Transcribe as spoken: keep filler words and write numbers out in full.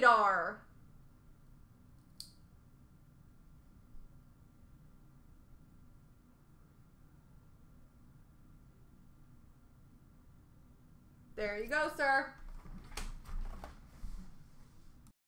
Vladar. There you go, sir.